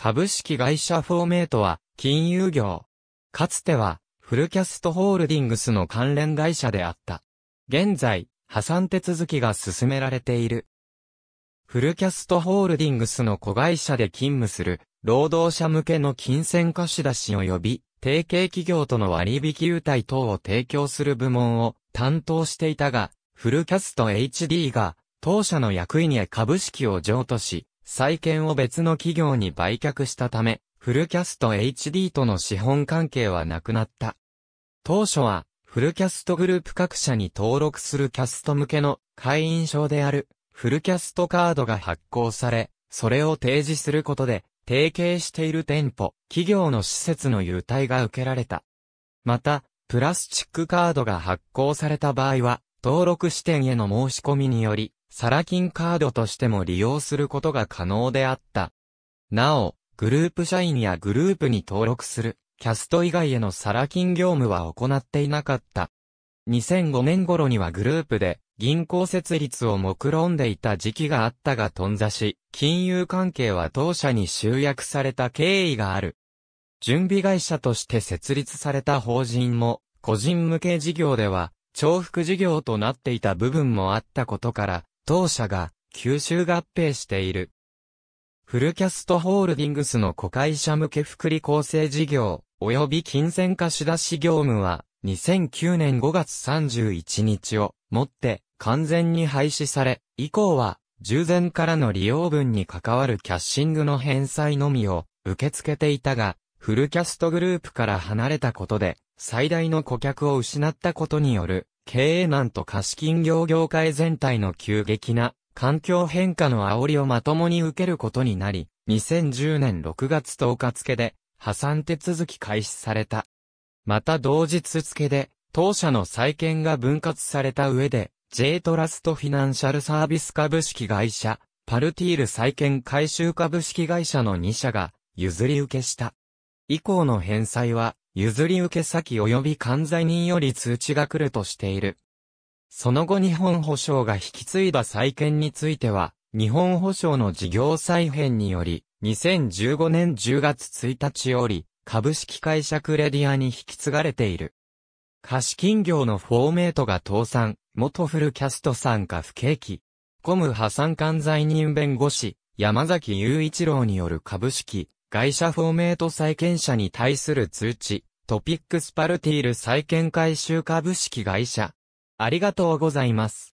株式会社フォーメイトは金融業。かつてはフルキャストホールディングスの関連会社であった。現在、破産手続きが進められている。フルキャストホールディングスの子会社で勤務する労働者向けの金銭貸し出し及び提携企業との割引優待等を提供する部門を担当していたが、フルキャスト HD が当社の役員へ株式を譲渡し、債権を別の企業に売却したため、フルキャスト HD との資本関係はなくなった。当初はフルキャストグループ各社に登録するキャスト向けの会員証である。フルキャストカードが発行され、それを提示することで、提携している店舗、企業の施設の優待が受けられた。また、プラスチックカードが発行された場合は、登録支店への申し込みにより、サラ金カードとしても利用することが可能であった。なお、グループ社員やグループに登録する、キャスト以外へのサラ金業務は行っていなかった。2005年頃にはグループで、銀行設立を目論んでいた時期があったが頓挫し、金融関係は当社に集約された経緯がある。準備会社として設立された法人も、個人向け事業では、重複事業となっていた部分もあったことから、当社が吸収合併している。フルキャストホールディングスの子会社向け福利厚生事業、及び金銭貸し出し業務は、2009年5月31日をもって、完全に廃止され、以降は、従前からの利用分に関わるキャッシングの返済のみを受け付けていたが、フルキャストグループから離れたことで、最大の顧客を失ったことによる、経営難と貸金業業界全体の急激な環境変化の煽りをまともに受けることになり、2010年6月10日付で、破産手続き開始された。また同日付で、当社の債権が分割された上で、J トラストフィナンシャルサービス株式会社、パルティール債権回収株式会社の2社が譲り受けした。以降の返済は譲り受け先及び管財人より通知が来るとしている。その後日本保証が引き継いだ債権については、日本保証の事業再編により、2015年10月1日より株式会社クレディアに引き継がれている。貸金業のフォーメイトが倒産。元フルキャスト傘下不景気。コム破産管財人弁護士、山崎雄一郎による株式、会社フォーメイト債権者に対する通知、トピックスパルティール債権回収株式会社。ありがとうございます。